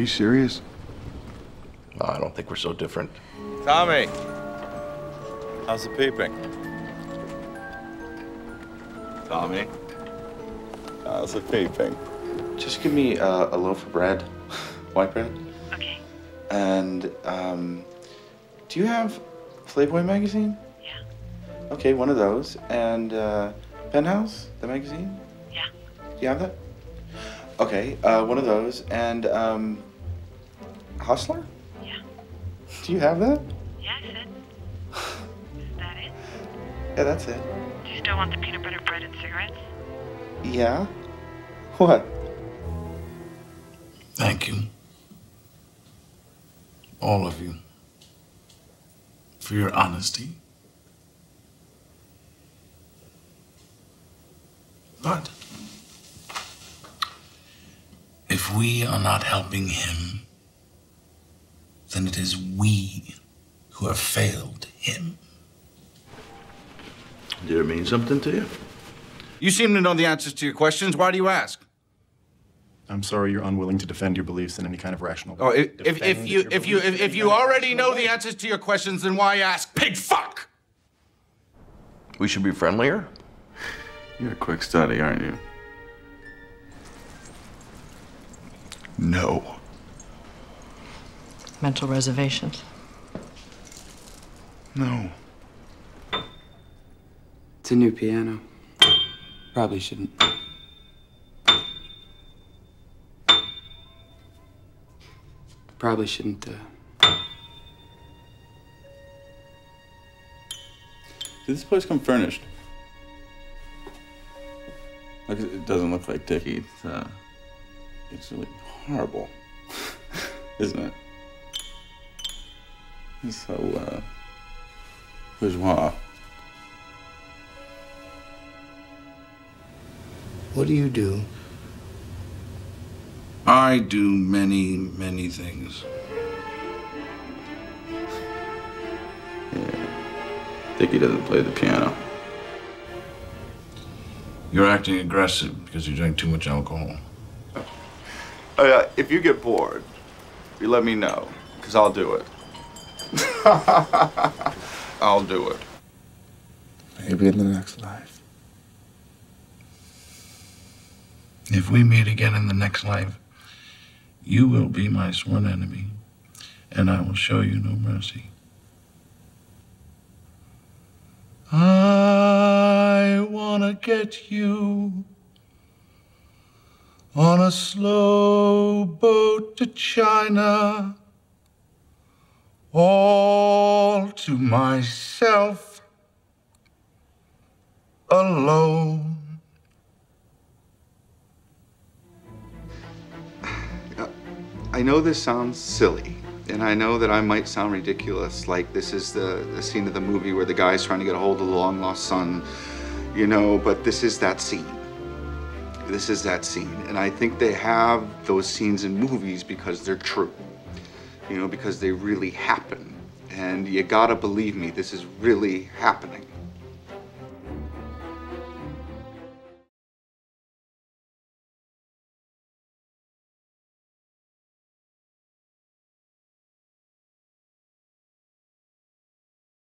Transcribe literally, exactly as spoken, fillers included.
you serious? No, I don't think we're so different. Tommy, how's the peeping? Tommy, how's the peeping? Just give me uh, a loaf of bread, white bread. Okay. And um, do you have Playboy magazine? Yeah. Okay, one of those. And uh, Penthouse, the magazine? Yeah. Do you have that? Okay, uh, one of those. And um, Hustler? Yeah. Do you have that? Yeah, I said. Is that it? Yeah, that's it. Do you still want the peanut butter bread and cigarettes? Yeah. What? Thank you, all of you, for your honesty. But if we are not helping him, then it is we who have failed him. Did it mean something to you? You seem to know the answers to your questions. Why do you ask? I'm sorry you're unwilling to defend your beliefs in any kind of rational way. Oh, if, if, if you if you if, if you already know the answers to your questions, then why ask? Pig fuck! We should be friendlier? You're a quick study, aren't you? No. Mental reservations? No. It's a new piano. Probably shouldn't. Probably shouldn't, uh... Did this place come furnished? Like, it doesn't look like Dickie. It's, uh, it's really horrible, isn't it? It's so, uh, bourgeois. What do you do? I do many, many things. Yeah. Dickie doesn't play the piano. You're acting aggressive because you drink too much alcohol. Oh. Uh, if you get bored, you let me know, because I'll do it. I'll do it. Maybe in the next life. If we meet again in the next life, you will be my sworn enemy, and I will show you no mercy. I wanna get you on a slow boat to China, all to myself, alone. I know this sounds silly, and I know that I might sound ridiculous, like this is the, the scene of the movie where the guy's trying to get a hold of the long-lost son, you know, but this is that scene. This is that scene, and I think they have those scenes in movies because they're true, you know, because they really happen, and you gotta believe me, this is really happening.